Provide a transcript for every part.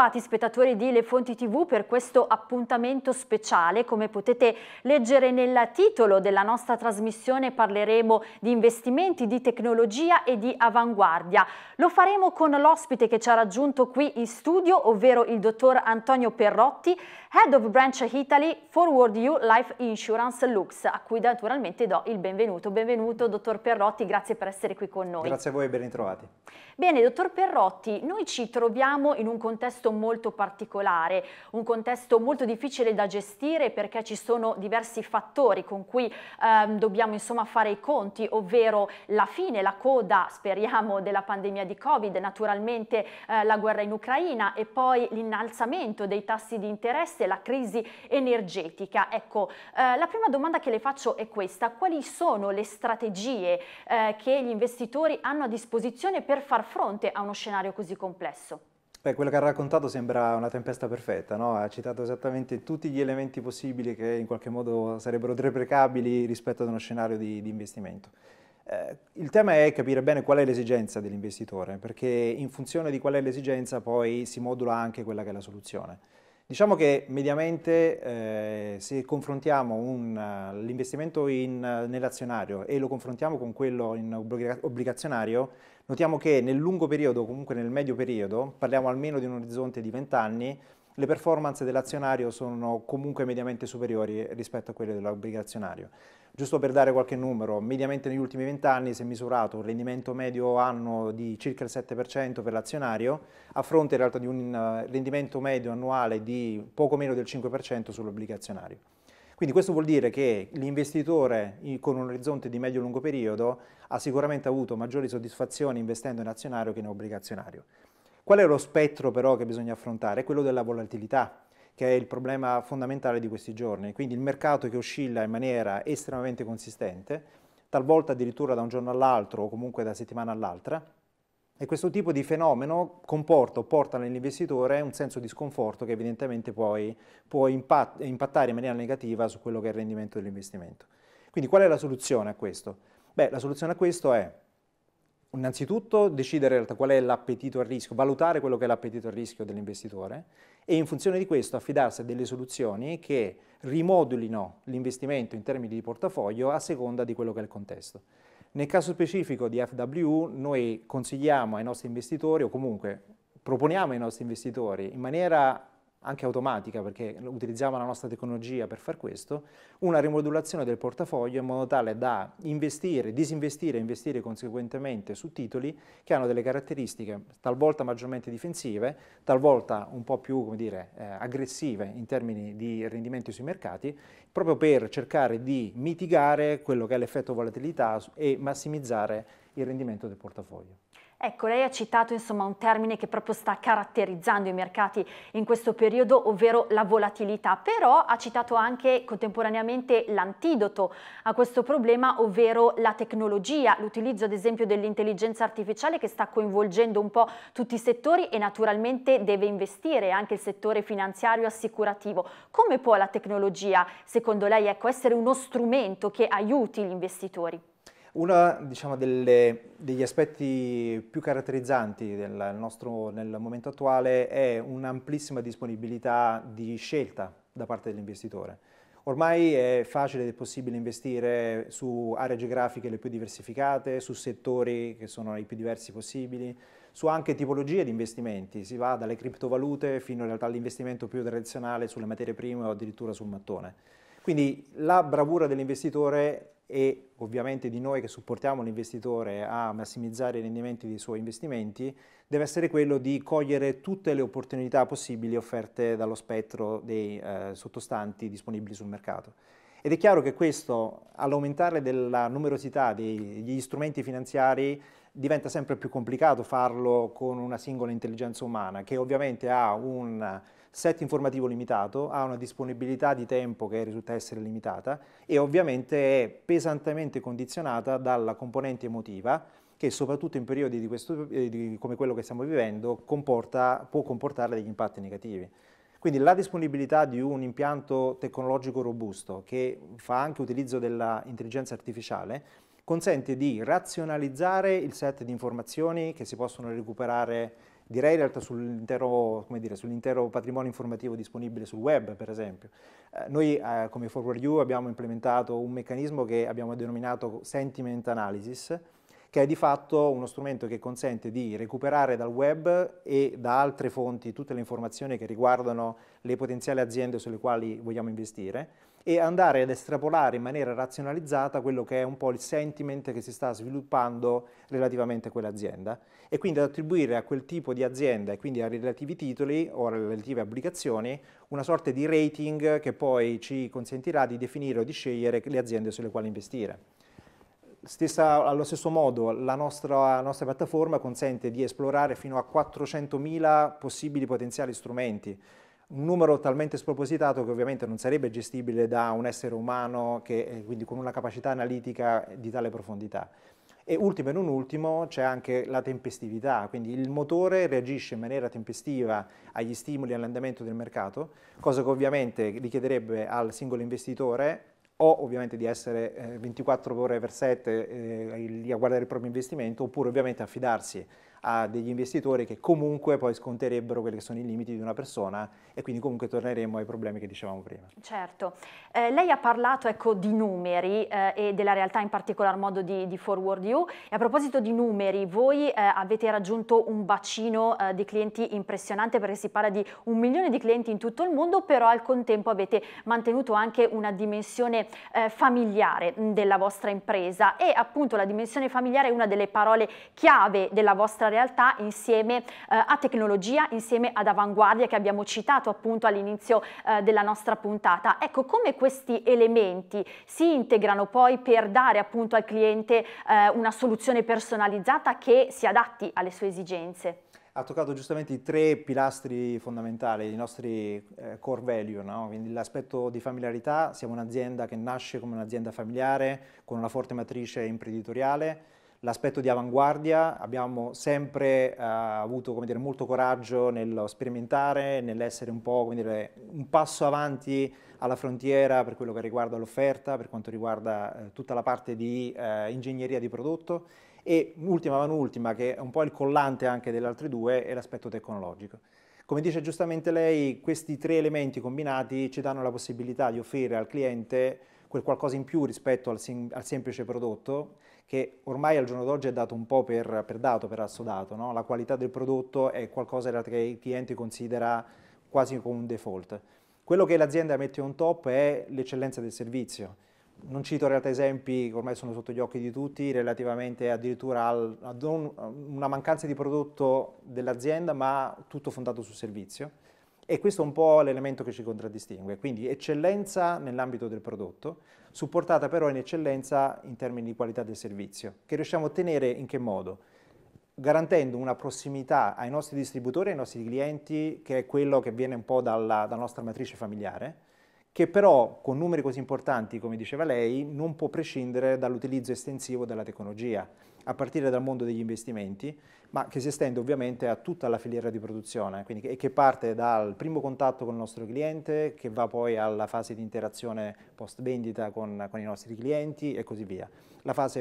Bentrovati spettatori di Le Fonti TV per questo appuntamento speciale. Come potete leggere nel titolo della nostra trasmissione parleremo di investimenti, di tecnologia e di avanguardia. Lo faremo con l'ospite che ci ha raggiunto qui in studio, ovvero il dottor Antonio Perrotti, Head of Branch Italy, ForwardU Life Insurance Lux, a cui naturalmente do il benvenuto. Benvenuto dottor Perrotti, grazie per essere qui con noi. Grazie a voi e ben ritrovati. Bene, dottor Perrotti, noi ci troviamo in un contesto molto particolare, un contesto molto difficile da gestire perché ci sono diversi fattori con cui dobbiamo insomma fare i conti, ovvero la fine, la coda, speriamo, della pandemia di Covid, naturalmente la guerra in Ucraina e poi l'innalzamento dei tassi di interesse, la crisi energetica. Ecco, la prima domanda che le faccio è questa: quali sono le strategie che gli investitori hanno a disposizione per far fronte a uno scenario così complesso? Beh, quello che ha raccontato sembra una tempesta perfetta, no? Ha citato esattamente tutti gli elementi possibili che in qualche modo sarebbero replicabili rispetto ad uno scenario di investimento. Il tema è capire bene qual è l'esigenza dell'investitore, perché in funzione di qual è l'esigenza poi si modula anche quella che è la soluzione. Diciamo che mediamente se confrontiamo l'investimento nell'azionario e lo confrontiamo con quello in obbligazionario, notiamo che nel lungo periodo, comunque nel medio periodo, parliamo almeno di un orizzonte di 20 anni, le performance dell'azionario sono comunque mediamente superiori rispetto a quelle dell'obbligazionario. Giusto per dare qualche numero, mediamente negli ultimi 20 anni si è misurato un rendimento medio anno di circa il 7% per l'azionario, a fronte in realtà di un rendimento medio annuale di poco meno del 5% sull'obbligazionario. Quindi questo vuol dire che l'investitore con un orizzonte di medio-lungo periodo ha sicuramente avuto maggiori soddisfazioni investendo in azionario che in obbligazionario. Qual è lo spettro però che bisogna affrontare? È quello della volatilità, che è il problema fondamentale di questi giorni. Quindi il mercato che oscilla in maniera estremamente consistente, talvolta addirittura da un giorno all'altro o comunque da settimana all'altra, e questo tipo di fenomeno comporta o porta nell'investitore un senso di sconforto che evidentemente poi può impattare in maniera negativa su quello che è il rendimento dell'investimento. Quindi qual è la soluzione a questo? Beh, la soluzione a questo è innanzitutto decidere qual è l'appetito al rischio, valutare quello che è l'appetito al rischio dell'investitore e in funzione di questo affidarsi a delle soluzioni che rimodulino l'investimento in termini di portafoglio a seconda di quello che è il contesto. Nel caso specifico di FWU noi consigliamo ai nostri investitori, o comunque proponiamo ai nostri investitori in maniera anche automatica, perché utilizziamo la nostra tecnologia per far questo, una rimodulazione del portafoglio in modo tale da investire, disinvestire e investire conseguentemente su titoli che hanno delle caratteristiche talvolta maggiormente difensive, talvolta un po' più, come dire, aggressive in termini di rendimenti sui mercati, proprio per cercare di mitigare quello che è l'effetto volatilità e massimizzare il rendimento del portafoglio. Ecco, lei ha citato insomma un termine che proprio sta caratterizzando i mercati in questo periodo, ovvero la volatilità, però ha citato anche contemporaneamente l'antidoto a questo problema, ovvero la tecnologia, l'utilizzo ad esempio dell'intelligenza artificiale che sta coinvolgendo un po' tutti i settori e naturalmente deve investire anche il settore finanziario e assicurativo. Come può la tecnologia, secondo lei, ecco, essere uno strumento che aiuti gli investitori? Uno, diciamo, degli aspetti più caratterizzanti nel momento attuale è un'amplissima disponibilità di scelta da parte dell'investitore. Ormai è facile ed è possibile investire su aree geografiche le più diversificate, su settori che sono i più diversi possibili, su anche tipologie di investimenti, si va dalle criptovalute fino in realtà all'investimento più tradizionale sulle materie prime o addirittura sul mattone. Quindi la bravura dell'investitore e ovviamente di noi che supportiamo l'investitore a massimizzare i rendimenti dei suoi investimenti deve essere quello di cogliere tutte le opportunità possibili offerte dallo spettro dei sottostanti disponibili sul mercato. Ed è chiaro che questo, all'aumentare della numerosità degli strumenti finanziari, diventa sempre più complicato farlo con una singola intelligenza umana che ovviamente ha un set informativo limitato, ha una disponibilità di tempo che risulta essere limitata e ovviamente è pesantemente condizionata dalla componente emotiva che soprattutto in periodi come quello che stiamo vivendo può comportare degli impatti negativi. Quindi la disponibilità di un impianto tecnologico robusto che fa anche utilizzo dell'intelligenza artificiale consente di razionalizzare il set di informazioni che si possono recuperare direi in realtà sull'intero, sull'intero patrimonio informativo disponibile sul web, per esempio. Noi come ForwardU abbiamo implementato un meccanismo che abbiamo denominato Sentiment Analysis, che è di fatto uno strumento che consente di recuperare dal web e da altre fonti tutte le informazioni che riguardano le potenziali aziende sulle quali vogliamo investire e andare ad estrapolare in maniera razionalizzata quello che è un po' il sentiment che si sta sviluppando relativamente a quell'azienda e quindi ad attribuire a quel tipo di azienda e quindi a relativi titoli o relative obbligazioni una sorta di rating che poi ci consentirà di definire o di scegliere le aziende sulle quali investire. Allo stesso modo la nostra piattaforma consente di esplorare fino a 400.000 possibili potenziali strumenti, un numero talmente spropositato che ovviamente non sarebbe gestibile da un essere umano che, quindi con una capacità analitica di tale profondità. E ultimo e non ultimo c'è anche la tempestività, quindi il motore reagisce in maniera tempestiva agli stimoli e all'andamento del mercato, cosa che ovviamente richiederebbe al singolo investitore o ovviamente di essere 24 ore per 7 lì a guardare il proprio investimento, oppure ovviamente affidarsi a degli investitori che comunque poi sconterebbero quelli che sono i limiti di una persona e quindi comunque torneremo ai problemi che dicevamo prima. Certo. Lei ha parlato di numeri e della realtà in particolar modo di ForwardU e a proposito di numeri voi avete raggiunto un bacino di clienti impressionante perché si parla di 1 milione di clienti in tutto il mondo, però al contempo avete mantenuto anche una dimensione familiare della vostra impresa e appunto la dimensione familiare è una delle parole chiave della vostra realtà insieme a tecnologia, insieme ad avanguardia che abbiamo citato appunto all'inizio della nostra puntata. Ecco, come questi elementi si integrano poi per dare appunto al cliente una soluzione personalizzata che si adatti alle sue esigenze? Ha toccato giustamente i tre pilastri fondamentali, i nostri core value, no? Quindi l'aspetto di familiarità, siamo un'azienda che nasce come un'azienda familiare, con una forte matrice imprenditoriale. L'aspetto di avanguardia, abbiamo sempre avuto molto coraggio nello sperimentare, nell'essere un po' un passo avanti alla frontiera per quello che riguarda l'offerta, per quanto riguarda tutta la parte di ingegneria di prodotto e ultima ma non ultima, che è un po' il collante anche delle altre due, è l'aspetto tecnologico. Come dice giustamente lei, questi tre elementi combinati ci danno la possibilità di offrire al cliente quel qualcosa in più rispetto al semplice prodotto, che ormai al giorno d'oggi è dato un po' per assodato, no? La qualità del prodotto è qualcosa che il cliente considera quasi come un default. Quello che l'azienda mette on top è l'eccellenza del servizio. Non cito in realtà esempi che ormai sono sotto gli occhi di tutti relativamente addirittura a una mancanza di prodotto dell'azienda, ma tutto fondato sul servizio. E questo è un po' l'elemento che ci contraddistingue, quindi eccellenza nell'ambito del prodotto, supportata però in eccellenza in termini di qualità del servizio, che riusciamo a ottenere in che modo? Garantendo una prossimità ai nostri distributori, ai nostri clienti, che è quello che viene un po' dalla nostra matrice familiare, che però con numeri così importanti, come diceva lei, non può prescindere dall'utilizzo estensivo della tecnologia, a partire dal mondo degli investimenti, ma che si estende ovviamente a tutta la filiera di produzione, quindi che parte dal primo contatto con il nostro cliente, che va poi alla fase di interazione post vendita con i nostri clienti e così via,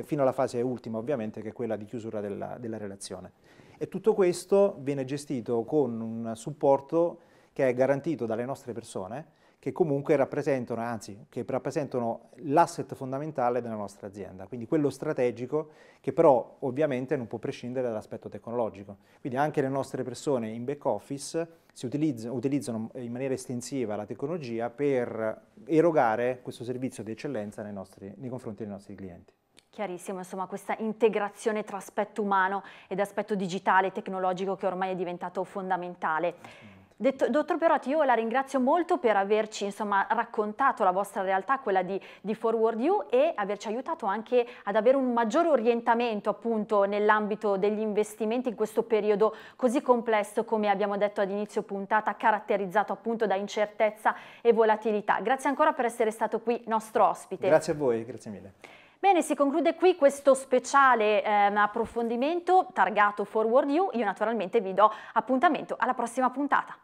fino alla fase ultima ovviamente che è quella di chiusura della relazione. E tutto questo viene gestito con un supporto che è garantito dalle nostre persone, che comunque rappresentano, anzi, che rappresentano l'asset fondamentale della nostra azienda, quindi quello strategico che però ovviamente non può prescindere dall'aspetto tecnologico. Quindi anche le nostre persone in back office utilizzano in maniera estensiva la tecnologia per erogare questo servizio di eccellenza nei confronti dei nostri clienti. Chiarissimo, insomma, questa integrazione tra aspetto umano ed aspetto digitale e tecnologico che ormai è diventato fondamentale. Dottor Perrotti, io la ringrazio molto per averci raccontato la vostra realtà, quella di ForwardU, e averci aiutato anche ad avere un maggiore orientamento appunto nell'ambito degli investimenti in questo periodo così complesso, come abbiamo detto ad inizio puntata, caratterizzato appunto da incertezza e volatilità. Grazie ancora per essere stato qui nostro ospite. Grazie a voi, grazie mille. Bene, si conclude qui questo speciale approfondimento targato ForwardU. Io naturalmente vi do appuntamento alla prossima puntata.